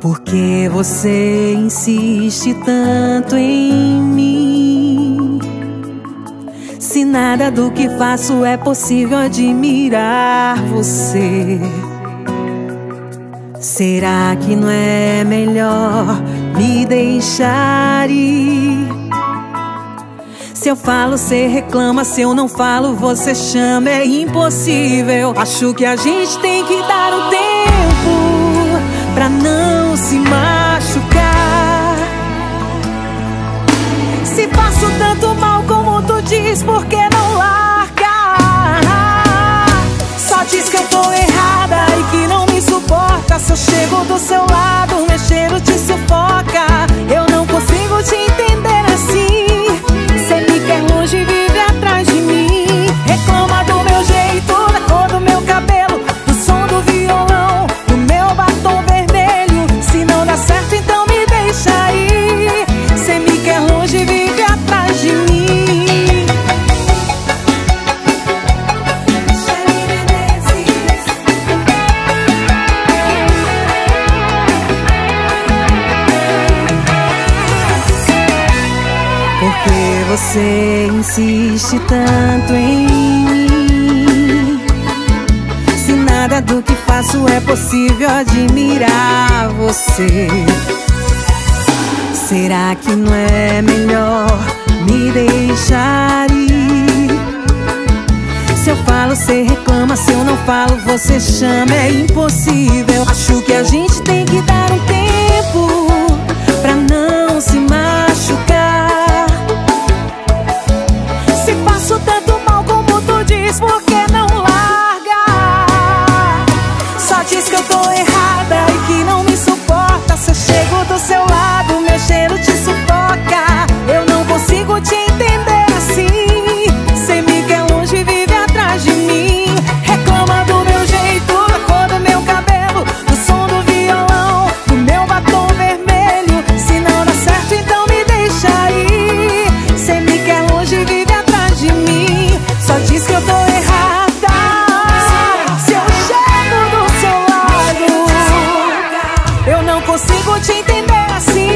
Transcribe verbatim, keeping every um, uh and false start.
Por que você insiste tanto em mim? Se nada do que faço é possível admirar você, será que não é melhor me deixar ir? Se eu falo, você reclama. Se eu não falo, você chama. É impossível. Acho que a gente tem que dar um tempo pra não se machucar. Se faço tanto mal como tu diz, por que não larga? Só diz que eu tô errada e que não me suporta. Se eu chego do seu lado, meu cheiro te sufoca. Eu não consigo te entender assim. Cê me quer longe e vive atrás de mim. Reclama do meu jeito, da cor do meu cabelo, do som do violão, do meu batom vermelho. Se não dá certo, então me deixa aí. Cê me quer longe e vive atrás de mim. Você insiste tanto em mim? Se nada do que faço é possível admirar você, será que não é melhor me deixar ir? Se eu falo, você reclama. Se eu não falo, você chama. É impossível. Acho que a gente tem que dar um tempo pra não se machucar. Faço tanto mal como tu diz, por que não larga? Só diz que eu tô errada e que não me suporta. Se eu chego do seu lado, meu cheiro te sufoca. Eu não consigo te entender assim. Cê me quer longe e vive atrás de mim. Reclama do meu jeito, da cor do meu cabelo, do som do violão, do meu batom vermelho. Se não dá certo, então me deixa aí. Cê me quer longe e vive atrás de mim, só diz que eu tô errada. Se eu chego do seu lado, eu não consigo te entender assim.